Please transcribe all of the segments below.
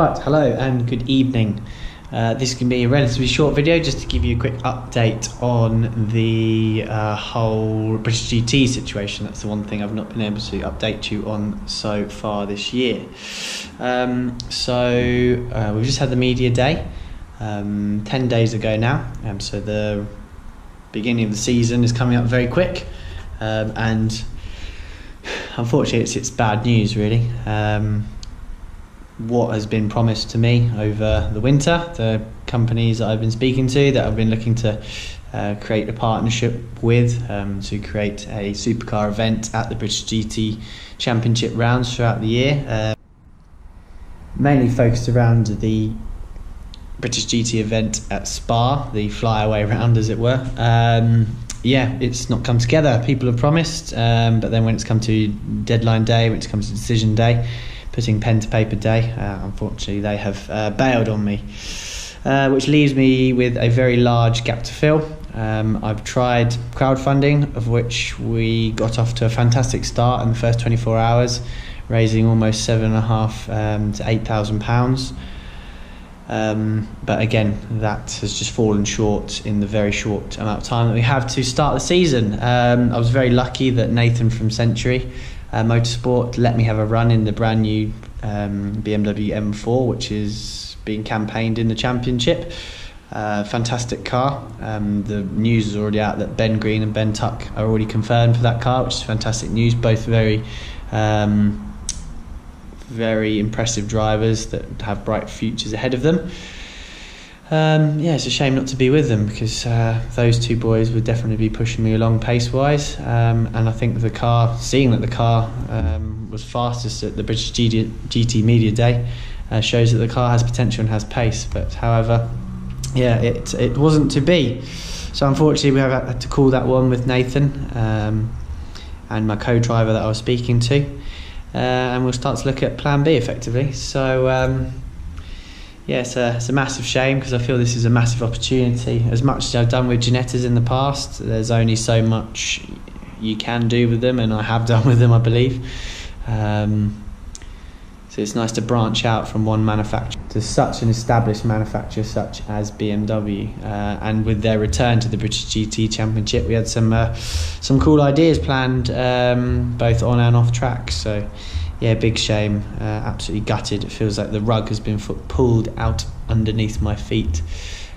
Right, hello and good evening. This can be a relatively short video just to give you a quick update on the whole British GT situation. That's the one thing I've not been able to update you on so far this year. We've just had the media day 10 days ago now, so the beginning of the season is coming up very quick, and unfortunately it's bad news really. What has been promised to me over the winter, the companies that I've been speaking to, that I've been looking to create a partnership with, to create a supercar event at the British GT Championship rounds throughout the year, mainly focused around the British GT event at Spa, the flyaway round as it were. Yeah, it's not come together. People have promised, but then when it's come to deadline day, when it comes to decision day, putting pen to paper day, unfortunately they have bailed on me, which leaves me with a very large gap to fill. I've tried crowdfunding, of which we got off to a fantastic start in the first 24 hours, raising almost £7,500 to £8,000. But again, that has just fallen short in the very short amount of time that we have to start the season. I was very lucky that Nathan from Century Motorsport let me have a run in the brand new BMW M4, which is being campaigned in the championship. Fantastic car. The news is already out that Ben Green and Ben Tuck are already confirmed for that car, which is fantastic news. Both very very impressive drivers that have bright futures ahead of them. Yeah, it's a shame not to be with them, because those two boys would definitely be pushing me along pace-wise, and I think the car, seeing that the car was fastest at the British GT Media Day, shows that the car has potential and has pace. But however, yeah, it wasn't to be. So unfortunately we have had to call that one with Nathan and my co-driver that I was speaking to. And we'll start to look at plan B effectively. So yeah, it's a massive shame, because I feel this is a massive opportunity. As much as I've done with Ginettas in the past, there's only so much you can do with them, and I have done with them, I believe. So it's nice to branch out from one manufacturer to such an established manufacturer such as BMW, and with their return to the British GT Championship, we had some cool ideas planned, both on and off track. So yeah, big shame, absolutely gutted. It feels like the rug has been pulled out underneath my feet,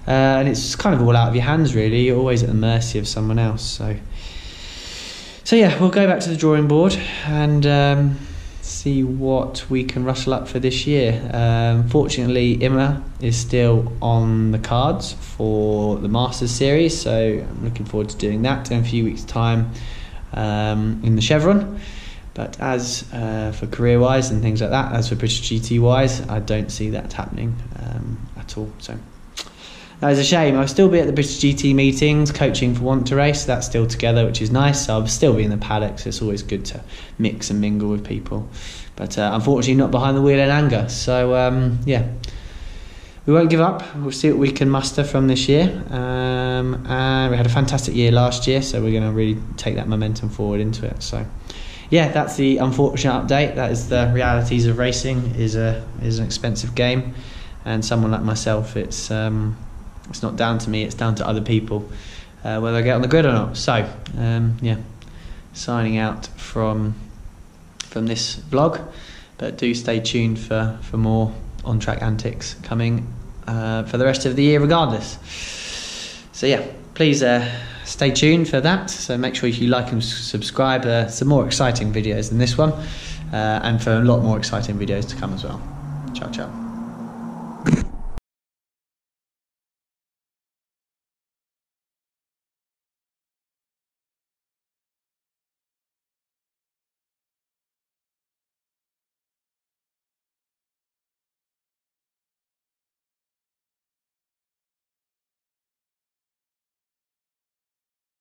and it's kind of all out of your hands really. You're always at the mercy of someone else. So yeah, we'll go back to the drawing board and see what we can rustle up for this year. Fortunately, Emma is still on the cards for the Masters series, so I'm looking forward to doing that in a few weeks' time, in the Chevron. But as for career-wise and things like that, as for British GT-wise, I don't see that happening at all. So that is a shame. I'll still be at the British GT meetings, coaching for Want to Race. That's still together, which is nice. I'll still be in the paddocks. It's always good to mix and mingle with people. But unfortunately, not behind the wheel in anger. So yeah, we won't give up. We'll see what we can muster from this year. And we had a fantastic year last year, so we're going to really take that momentum forward into it. So yeah, that's the unfortunate update. That is the realities of racing. Is an expensive game, and someone like myself, it's not down to me. It's down to other people, whether I get on the grid or not. So yeah, signing out from this vlog, but do stay tuned for more on-track antics coming for the rest of the year, regardless. So yeah, please stay tuned for that. So make sure you like and subscribe. Some more exciting videos than this one, and for a lot more exciting videos to come as well. Ciao, ciao.